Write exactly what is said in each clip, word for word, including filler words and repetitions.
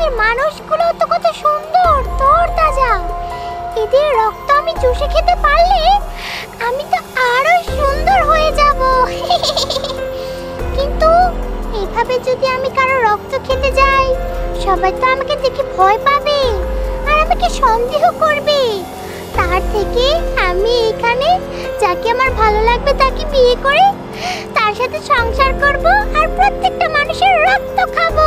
গ্রামের মানুষগুলো তো কত সুন্দর তরতাজা। এদের রক্ত আমি চুষে খেতে পারলে আমি তো আরো সুন্দর হয়ে যাব। কিন্তু এভাবে যদি আমি কারো রক্ত খেতে যাই, সবাই তো আমাকে দেখে ভয় পাবে আর আমাকে সন্দেহ করবে। তার থেকে আমি এখানে যাকে আমার ভালো লাগবে তাকে বিয়ে করে তার সাথে সংসার করব আর প্রত্যেকটা মানুষের রক্ত খাবো।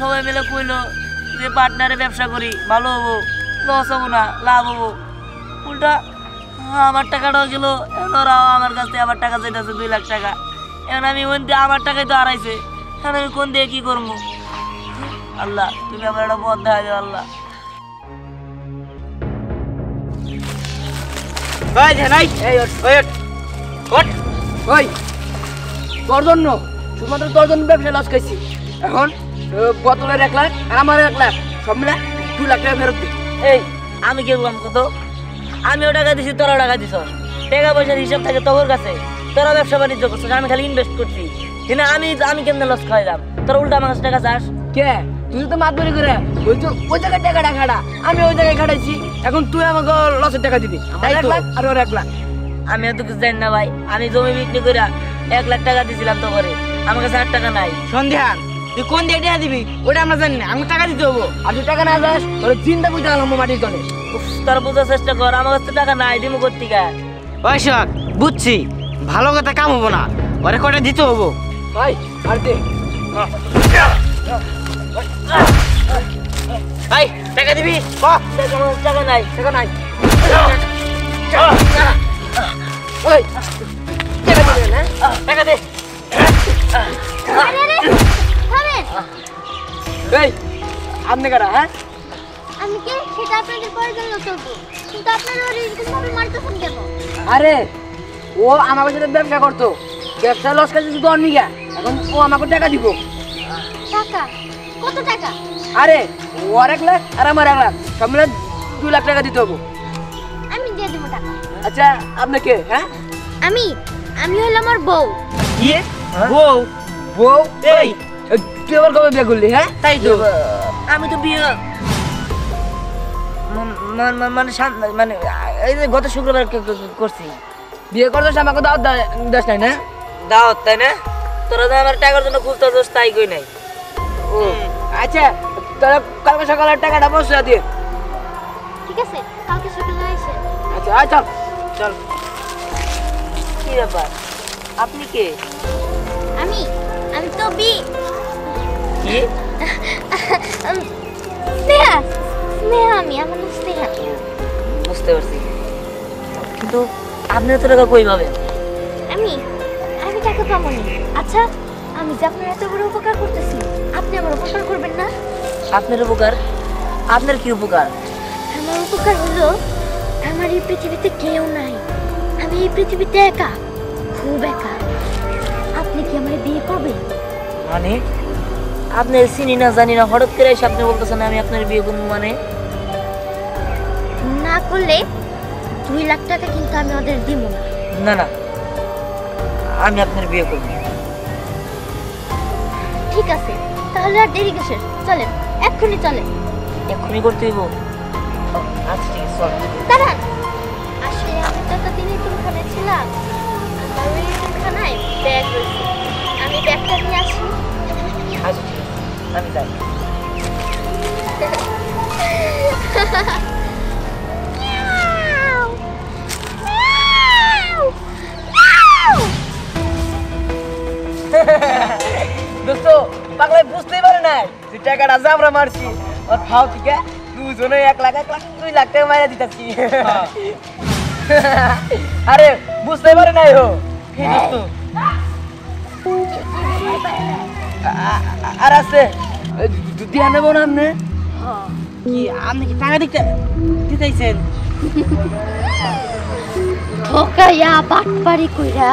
সবাই মিলে কইলো যে পার্টনারে ব্যবসা করি, ভালো হবো, লস হবো না, লাভ হবো। উল্টা আমার টাকাটাও গেল, এরাও আমার কাছে আবার টাকা চাইতেছে দুই লাখ টাকা। এখন আমি ওই দিয়ে আমার টাকায় তো হারাইছে, এখন আমি কোন দিয়ে কি করবো? আল্লাহ তুমি আমার একটা পথ দেখা দেবো। আল্লাহ তোর জন্য শুধুমাত্র তোর জন্য ব্যবসায় লস খাইছি। এখন বোতলের এক লাখ আর আমার এক লাখ সব মিলে দু লাখ টাকা ফেরত দিই। এই আমি কি বললাম কত? আমিও টাকা দিছি, তোরাও টাকা দিস। টাকা পয়সার হিসাব থাকে তোর কাছে, তোরা ব্যবসা বাণিজ্য করছিস, আমি খালি ইনভেস্ট করছি। কিন্তু আমি আমি কেমনে লস খাইলাম? তোরা উল্টা আমার কাছে টাকা চাস কে? তুই তো মাত ধরি করে ওই তো ওই জায়গায় টাকাটা খাটা, আমি ওই জায়গায় খাটাইছি। এখন তুই আমাকে লসের টাকা দিবি এক লাখ আর ওর এক লাখ। আমি এত কিছু জানি না ভাই, আমি জমি বিক্রি করে এক লাখ টাকা দিয়েছিলাম তো ঘরে, আমার কাছে আর টাকা নাই। সন্ধ্যান তুই কোন দিয়ে টাকা দিবি ওটা আমরা জানি না, আমি টাকা দিতে হবো। আর তুই টাকা না যাস ওর চিন্তা বুঝতে পারলাম মাটির তলে। তোর বোঝার চেষ্টা কর, আমার কাছে টাকা নাই দিব কোথেকে। বৈশাখ বুঝছি, ভালো কথা কাম হবো না, ওরে কটা দিতে হবো। ভাই আর দে ভাই, টাকা দিবি? টাকা নাই, টাকা নাই। টাকা দে। আপনি কারা? হ্যাঁ আমি কে সেটা আপনাদের প্রয়োজন না চলতো, কিন্তু আপনারা ওর কিভাবে মারতেছেন কেন? আরে ও আমার সাথে ব্যবসা করতো, ব্যবসা লস খাইছে শুধু অন্য গা। এখন ও আমাকে টাকা দিব। টাকা কত টাকা? আরে ওর এক লাখ আর আমার এক লাখ সব মিলে দু লাখ টাকা দিতে হবো। আমি দিয়ে দেবো টাকা। আচ্ছা আপনি কে? হ্যাঁ আমি আমি হলাম আমার বউ। ইয়ে বউ? বউ এই তুই আবার কবে বিয়ে করলি? হ্যাঁ তাই তো, আমি তো বিয়ে মানে মানে এই যে গত শুক্রবার করছি। বিয়ে করছিস আমাকে দাওয়াত দেশ নাই না? দাওয়াত তাই না? তোরা তো আমার টাকার জন্য খুব তোর তাই কই নাই। ও আচ্ছা তোরা কালকে সকালে টাকাটা বসে দিয়ে। ঠিক আছে কালকে সকালে আইসে। আচ্ছা আচ্ছা চল। কি ব্যাপার আপনি কে? আমি আমি তো বি কি? স্নেহা স্নেহা আমি আমার স্নেহা। বুঝতে পারছি, কিন্তু আপনি তো টাকা কই পাবেন? আমি আমি টাকা পাবো না। আচ্ছা আমি যে আপনার এত বড় উপকার করতেছি, আপনি আমার উপকার করবেন না? আপনার উপকার? আপনার কি উপকার? আমার উপকার হলো আমার এই পৃথিবীতে কেউ নাই, আমি এই পৃথিবীতে একা, খুব একা। আপনি কি আমার বিয়ে করবেন? মানে আপনি চিনি না জানি না, হঠাৎ করে এসে আপনি বলতেছেন আমি আপনার বিয়ে করবো। মানে না করলে দুই লাখ টাকা কিন্তু আমি ওদের দিব না। না না আমি আপনার বিয়ে করব। ঠিক আছে, তাহলে আর দেরি কিসের, চলেন এক্ষুনি চলেন। এক্ষুনি করতে হইব? আচ্ছা ঠিক আছে চলেন। দাঁড়ান, আসলে আমি তো এতদিন এতিমখানায় ছিলাম, আমার ওই এতিমখানায় ব্যাগ রয়েছে, আমি ব্যাগটা নিয়ে আসি। আচ্ছা ঠিক আছে আমি যাই। দোস্ত পাগলাই বুঝতেই পারে নাই যে টাকাটা জামরা মারছি আর ফাও থেকে দুজনে এক লাখ এক লাখ দুই লাখ টাকা মারা দিতেছি। আরে বুঝতেই পারে নাই ও কি দোস্ত। আর আছে দিয়া নেব না আপনি কি? আপনি কি টাকা দিতে দিতেছেন? ঠকাইয়া বাটপারি কইরা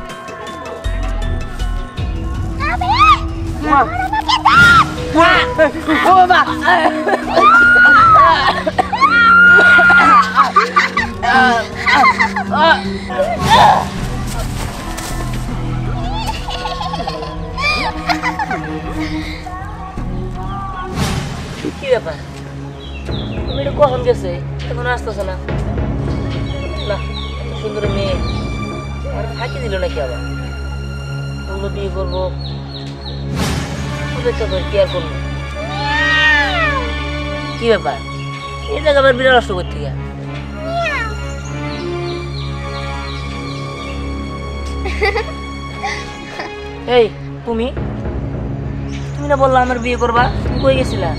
কি ব্যাপার? তুমি একটু কখন গেছে এখন আসতেছে না? সুন্দর মেয়ে আর ফাঁকি দিল নাকি? আবার ওগুলো বিয়ে করবো কি ব্যাপার? এই জায়গা আবার বিড়াল নষ্ট করতে গিয়ে এই তুমি তুমি না বললাম আমার বিয়ে করবা, তুমি কই গেছিলা?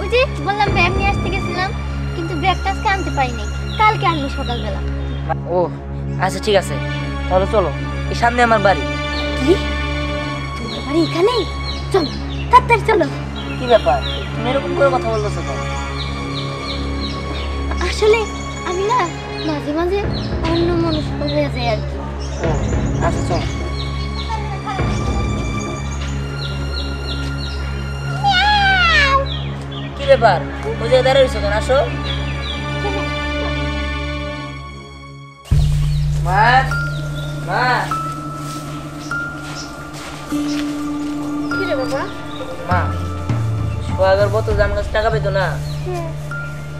ওই যে বললাম ব্যাগ নিয়ে আসতে গেছিলাম, কিন্তু ব্যাগটা আজকে আনতে পারিনি, কালকে আনবো সকালবেলা। ও আচ্ছা ঠিক আছে তাহলে চলো, এই সামনে আমার বাড়ি। কি তোমার বাড়ি এখানে? চলো তাড়াতাড়ি চলো। কি ব্যাপার তুমি এরকম করে কথা বলতেছো? আসলে আমি না মাঝে মাঝে অন্য মনস্ক হয়ে যাই আর কি। আচ্ছা চলো। কি ব্যাপার বুঝে দাঁড়িয়েছো কেন? আসো মা মা। মা সোহাগের কত জাম গাছ টাকা পেত না,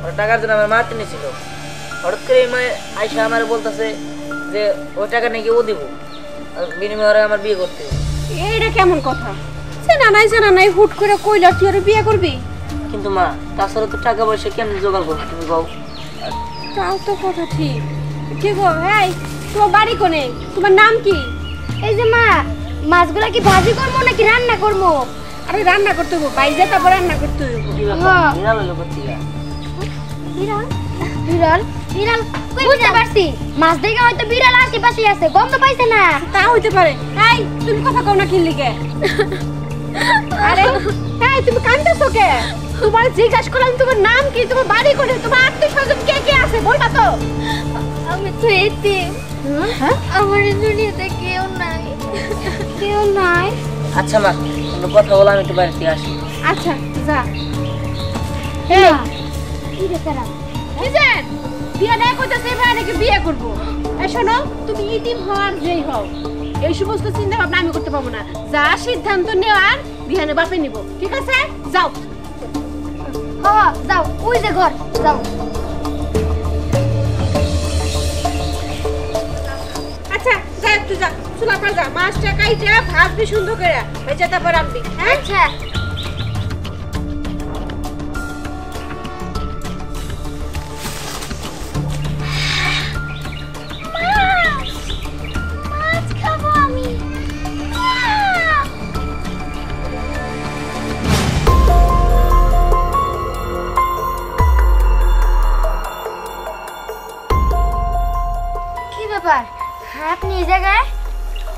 ওর টাকার জন্য আমার মা টেনেছিল, হঠাৎ করে আয়সা আমার বলতেছে যে ওই টাকা নাকি ও দিব, বিনিময়ে আমার বিয়ে করতে। এইটা কেমন কথা? জানা নাই জানা নাই হুট করে কইলা তুই ওর বিয়ে করবি? কিন্তু মা তাছাড়া তো টাকা পয়সা কেমনি জোগাড় করবি তুমি বউ? তাও তো কথা ঠিক। কি গো এই তোমার বাড়ি কোনে? তোমার নাম কি? এই যে মা মাছগুলা কি ভাজি করবো নাকি রান্না করবো? আরে রান্না করতে হবো বাইরে, তারপর রান্না করতে হবো। বিড়াল বিড়াল বুঝতে পারছি, মাছ দেখে হয়তো বিড়াল আশেপাশে আছে, গন্ধ পাইছে না? তা হইতে পারে। এই তুমি কথা কও না কিনলি কে? আরে এই তুমি কাঁদতেছো কে? তোমার জিজ্ঞাসা করলাম তোমার নাম কি, তোমার বাড়ি কোথায়, তোমার আত্মীয় স্বজন কে কে আছে বলবা তো। আমি তো এতে আমার দুনিয়াতে কেউ নাই। কেউ নাই? আচ্ছা মা কোনো কথা বলো, আমি একটু বাড়িতে আসি। আচ্ছা যা। এই কি ব্যাপার বুঝেন বিয়ে না করতেছে ভাই নাকি বিয়ে করবো? এই শোনো তুমি ইতিম হও আর যেই হও এই সমস্ত চিন্তা ভাবনা আমি করতে পারবো না, যা সিদ্ধান্ত নেওয়ার বিহানে বাপে নিব। ঠিক আছে যাও। হ্যাঁ যাও, ওই যে ঘর যাও। আচ্ছা যা একটু যা চুলা পারগা মাছটা কাইটা ভাজবি সুন্দর করে, ভেজে তারপর আনবি। আচ্ছা আপনি এই জায়গায়?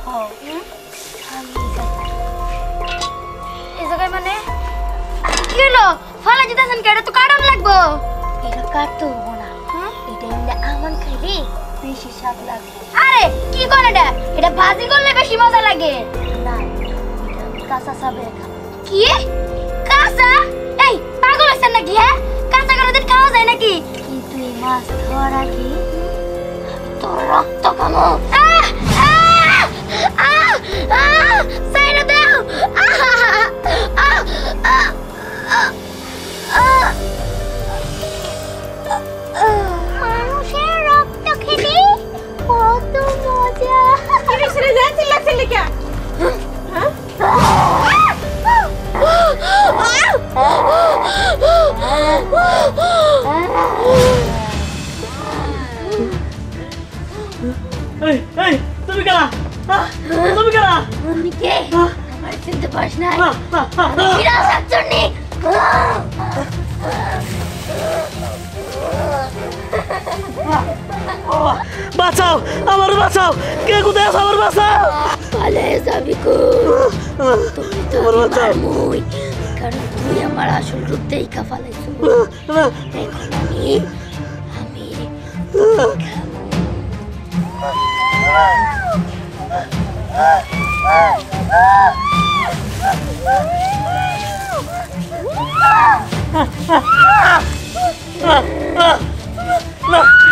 হ্যাঁ আমি এই জায়গায়। হইলো ফালা জিতাছেন কেডা তো কাটন লাগবো এটা কাটতো না এটা এমনি আমন খাইলে বেশি স্বাদ লাগে আরে কি করে এটা এটা ভাজি করলে বেশি মজা লাগে না এটা কাঁচা সাবে কি কাঁচা এই পাগল হইছেন নাকি হ্যাঁ কাঁচা করে দিন খাওয়া যায় নাকি কিন্তু এই মাছ ধরা কি তো রক্ত কামো আহ আহ আহ সাইরা দাও মানুষের রক্ত খেতে কত মজা তুমি কারা তুমি কারা তুমি কে আমার চিনতে পারছ না বিরাট সাতজনই বাঁচাও আমার বাঁচাও কে কোথায় আছো আমার বাঁচাও পালিয়ে যাবি কো তুমি তো আমার বাঁচাও কারণ তুমি আমার আসল রূপ দেখা পালাইছো আমি আমি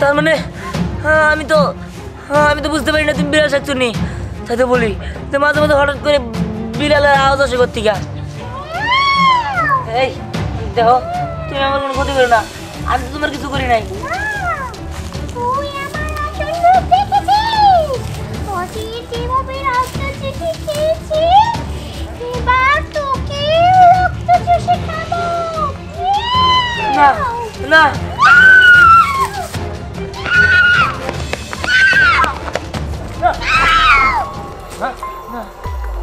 তার মানে আমি তো আমি তো বুঝতে পারি না তুমি বিড়াল শাকচুনি তাই তো বলি তো মাঝে মাঝে হঠাৎ করে বিড়ালের আওয়াজ আসে করতে গা এই দেখো তুমি আমার কোনো ক্ষতি করো না আমি তো তোমার কিছু করি নাই না না না না না না না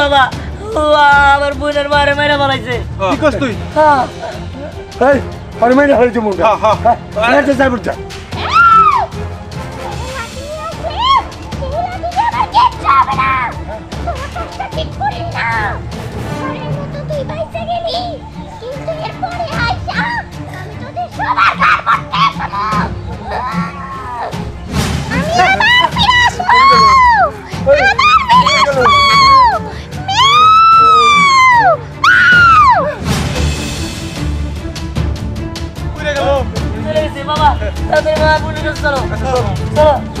বাবা আমার বোনের মারে মারা বানাইছে কি করছ তুই হ্যাঁ এই আর মাইরা হল জমুন হ্যাঁ হ্যাঁ আরে যা বড় যা Baba, tadi mama bunuh dulu, solo, solo.